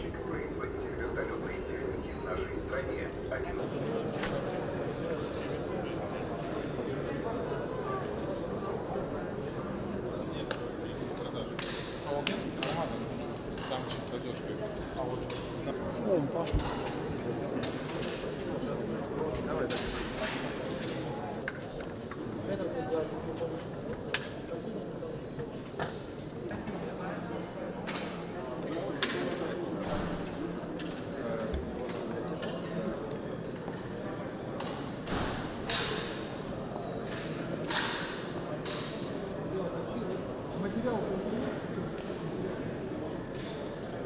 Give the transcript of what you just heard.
разработчик, производитель вертолетной техники в нашей стране. Там чисто дешево.